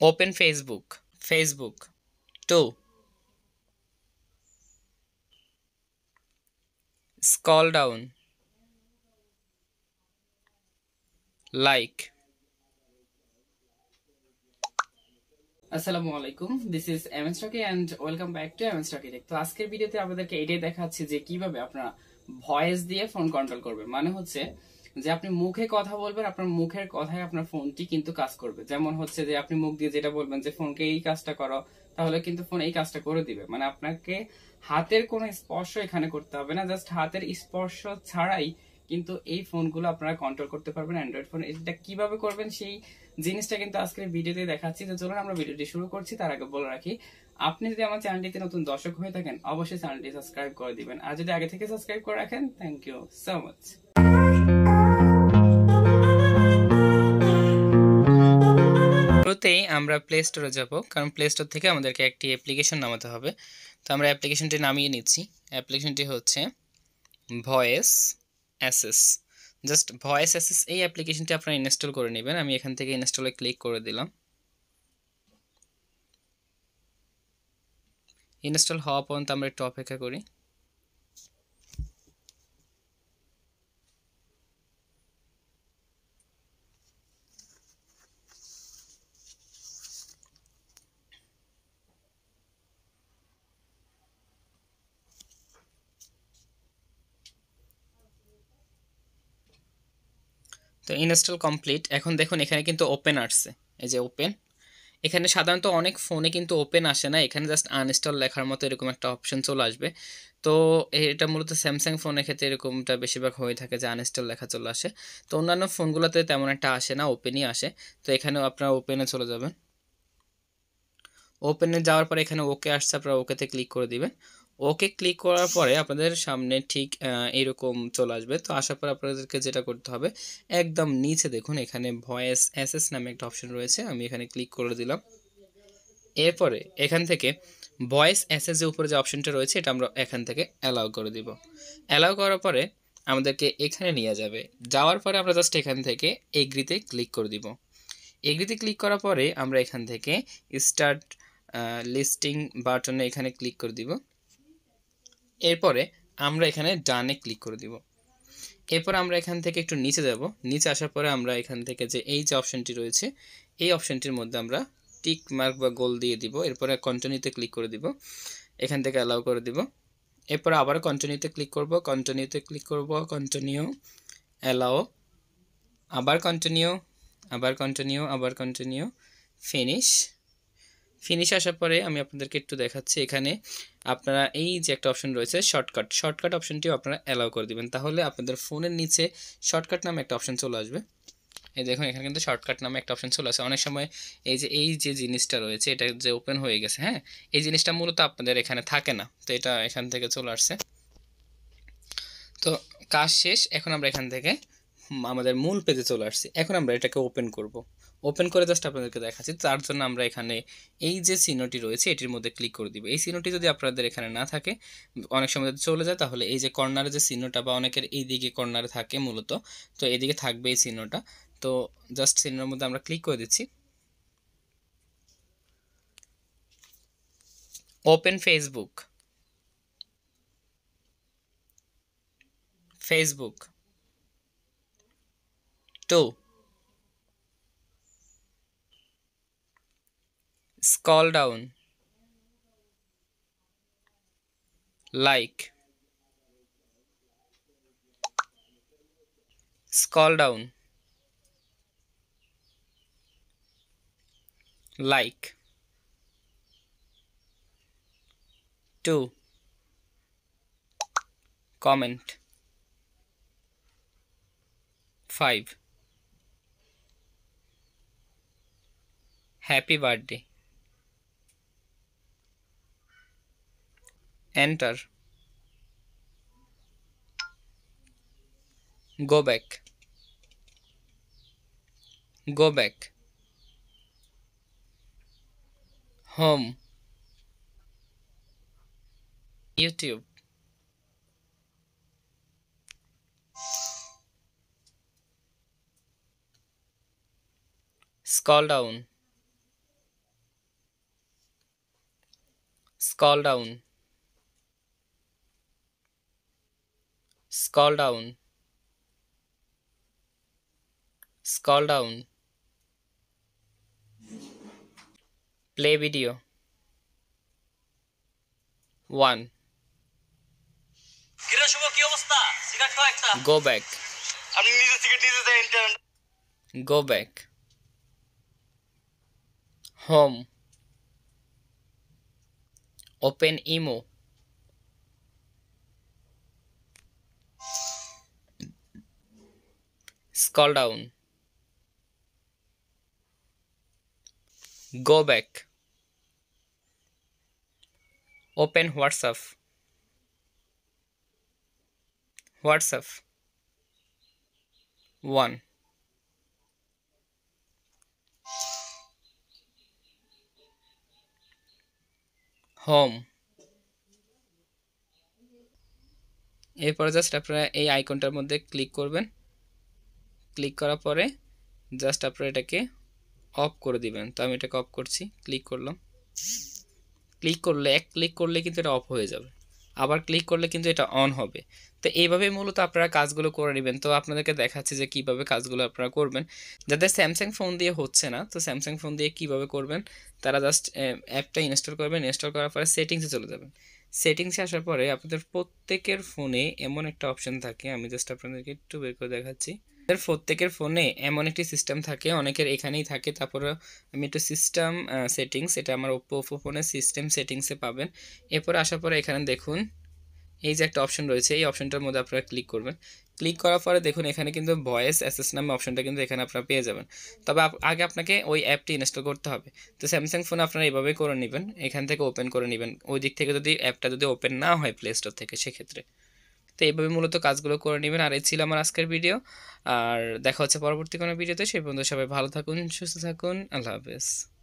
Open Facebook. Facebook. 2. Scroll down. Like. আসসালামু আলাইকুম, this is MH Roky and welcome back to MH Roky Tech. তো আজকের ভিডিওতে আপনাদেরকে এটাই দেখাচ্ছি যে কিভাবে আপনারা ভয়েস দিয়ে ফোন কন্ট্রোল করবেন। মানে হচ্ছে যে আপনি মুখে কথা বলবেন, আপনার মুখের কথাই আপনার ফোনটি কিন্তু কাজ করবে। যেমন হচ্ছে যে আপনি মুখ দিয়ে যেটা বলবেন যে ফোনকে এই কাজটা করো, তাহলে কিন্তু ফোন এই কাজটা করে দিবে। মানে আপনাকে হাতের কোনো স্পর্শ এখানে করতে হবে না, জাস্ট হাতের স্পর্শ ছাড়াই কিন্তু এই ফোনগুলো আপনারা কন্ট্রোল করতে পারবেন অ্যান্ড্রয়েড ফোন। এটা কিভাবে করবেন সেই জিনিসটা কিন্তু আজকের ভিডিওতে দেখাচ্ছি। তো চলুন আমরা ভিডিওটি শুরু করছি। তার আগে বলে রাখি, আপনি যদি আমার চ্যানেলটিতে নতুন দর্শক হয়ে থাকেন অবশ্যই চ্যানেলটি সাবস্ক্রাইব করে দিবেন, আর যদি আগে থেকে সাবস্ক্রাইব করে রাখেন থ্যাংক ইউ সো মাচ। শুরুতেই আমরা প্লে স্টোরে যাব, কারণ প্লে স্টোর থেকে আমাদেরকে একটি অ্যাপ্লিকেশন নামাতে হবে। তো আমরা অ্যাপ্লিকেশনটি নামিয়ে নিচ্ছি। অ্যাপ্লিকেশনটি হচ্ছে voice access. Just voice access এই অ্যাপ্লিকেশনটি আপনারা ইনস্টল করে নেবেন। আমি এখান থেকে ইনস্টলে ক্লিক করে দিলাম। ইনস্টল হওয়া পর্যন্ত আমরা একটু অপেক্ষা করি। তো ইনস্টল কমপ্লিট। এখন দেখুন এখানে কিন্তু ওপেন আসছে, এই যে ওপেন। এখানে সাধারণত অনেক ফোনে কিন্তু ওপেন আসে না, এখানে জাস্ট আনইনস্টল লেখার মতো এরকম একটা অপশন চলে আসবে। তো এটা মূলত স্যামসাং ফোনের ক্ষেত্রে এরকমটা বেশিরভাগ হয়ে থাকে যে আনইনস্টল লেখা চলে আসে। তো অন্যান্য ফোনগুলোতে তেমন একটা আসে না, ওপেনই আসে। তো এখানেও আপনারা ওপেনে চলে যাবেন। ওপেনে যাওয়ার পরে এখানে ওকে আসছে, আপনারা ওকেতে ক্লিক করে দিবেন। ওকে ক্লিক করার পরে আপনাদের সামনে ঠিক এরকম চলে আসবে। তো আসার পর আপনাদেরকে যেটা করতে হবে, একদম নিচে দেখুন এখানে ভয়েস অ্যাক্সেস নামে একটা অপশন রয়েছে, আমি এখানে ক্লিক করে দিলাম। এরপরে এখান থেকে ভয়েস অ্যাক্সেস উপরে যে অপশনটা রয়েছে এটা আমরা এখান থেকে অ্যালাউ করে দিব। অ্যালাউ করার পরে আমাদেরকে এখানে নিয়ে যাবে। যাওয়ার পরে আমরা জাস্ট এখান থেকে এগ্রিতে ক্লিক করে দিব। এগ্রিতে ক্লিক করার পরে আমরা এখান থেকে স্টার্ট লিস্টিং বাটনে এখানে ক্লিক করে দিব। এরপরে আমরা এখানে ডানে ক্লিক করে দিব। এরপর আমরা এখান থেকে একটু নিচে যাব। নিচে আসার পরে আমরা এখান থেকে যে এই যে অপশনটি রয়েছে এই অপশনটির মধ্যে আমরা টিক মার্ক বা গোল দিয়ে দিব। এরপরে কন্টিনিউতে ক্লিক করে দিব, এখান থেকে অ্যালাউ করে দিব। এরপরে আবার কন্টিনিউতে ক্লিক করব, কন্টিনিউতে ক্লিক করব, কন্টিনিউ, অ্যালাউ, আবার কন্টিনিউ, আবার কন্টিনিউ, আবার কন্টিনিউ, ফিনিশ। ফিনিশ আসার পরে আমি আপনাদেরকে একটু দেখাচ্ছি, এখানে আপনারা এই যে একটা অপশন রয়েছে শর্টকাট, শর্টকাট অপশনটিও আপনারা অ্যালাউ করে দেবেন। তাহলে আপনাদের ফোনের নিচে শর্টকাট নামে একটা অপশন চলে আসবে। এই দেখুন এখানে কিন্তু শর্টকাট নামে একটা অপশন চলে আসে। অনেক সময় এই যে জিনিসটা রয়েছে এটা যে ওপেন হয়ে গেছে, হ্যাঁ, এই জিনিসটা মূলত আপনাদের এখানে থাকে না। তো এটা এখান থেকে চলে আসছে। তো কাজ শেষ। এখন আমরা এখান থেকে আমাদের মূল পেজে চলে আসছি। এখন আমরা এটাকে ওপেন করব। ওপেন করে জাস্ট আপনাদেরকে দেখাচ্ছি। তার জন্য আমরা এখানে এই যে চিহ্নটি রয়েছে এটির মধ্যে ক্লিক করে দিব। এই চিহ্নটি যদি আপনাদের এখানে না থাকে, অনেক সময় যদি চলে যায়, তাহলে এই যে কর্নারে যে চিহ্নটা, বা অনেকের এই দিকে কর্নারে থাকে মূলত, তো এদিকে থাকবে এই চিহ্নটা। তো জাস্ট চিহ্নের মধ্যে আমরা ক্লিক করে দিচ্ছি। Open Facebook. Facebook 2. Scroll down. Like. Scroll down. Like. 2. Comment. 5. Happy birthday. Enter. Go back. Go back. Home. YouTube. Scroll down. Scroll down, play video, 1, go back, home, open emo, scroll down, go back, open WhatsApp, 1, home. এরপরে just আপনারা এই আইকনটার মধ্যে click করবেন, click করার পরে just আপনারা এটাকে of করে দিবেন। তো আমি এটাকে অফ করছি, ক্লিক করলে কিন্তু এটা অফ হয়ে যাবে, আবার ক্লিক করলে কিন্তু এটা অন হবে। তো এইভাবে মূলত আপনারা কাজগুলো করে নেবেন। তো আপনাদেরকে দেখাচ্ছি যে কিভাবে কাজগুলো আপনারা করবেন। যাদের স্যামসাং ফোন দিয়ে হচ্ছে না, তো স্যামসাং ফোন দিয়ে কিভাবে করবেন, তারা জাস্ট অ্যাপটা ইনস্টল করবেন, ইনস্টল করার পরে সেটিংসে চলে যাবেন। সেটিংসে আসার পরে আপনাদের প্রত্যেকের ফোনে এমন একটা অপশন থাকে, আমি জাস্ট আপনাদেরকে একটু বের করে দেখাচ্ছি। প্রত্যেকের ফোনে এমন একটি সিস্টেম থাকে, অনেকের এখানেই থাকে। তারপরে আমি একটু সিস্টেম সেটিংস, এটা আমার ওপো ফোনের সিস্টেম সেটিংসে পাবেন। এরপর আসার পরে এখানে দেখুন এই যে একটা অপশন রয়েছে, এই অপশনটার মধ্যে আপনারা ক্লিক করবেন। ক্লিক করার পরে দেখুন এখানে কিন্তু ভয়েস অ্যাক্সেস নামে অপশনটা কিন্তু এখানে আপনারা পেয়ে যাবেন। তবে আগে আপনাকে ওই অ্যাপটি ইনস্টল করতে হবে। তো স্যামসাং ফোন আপনারা এইভাবে করে নেবেন, এখান থেকে ওপেন করে নেবেন। ওই দিক থেকে যদি অ্যাপটা যদি ওপেন না হয় প্লে স্টোর থেকে, সেক্ষেত্রে তো এইভাবে মূলত কাজগুলো করে নেবেন। আর এই ছিল আমার আজকের ভিডিও, আর দেখা হচ্ছে পরবর্তী কোনো ভিডিওতে। সেই পর্যন্ত সবাই ভালো থাকুন, সুস্থ থাকুন, আল্লাহ হাফেজ।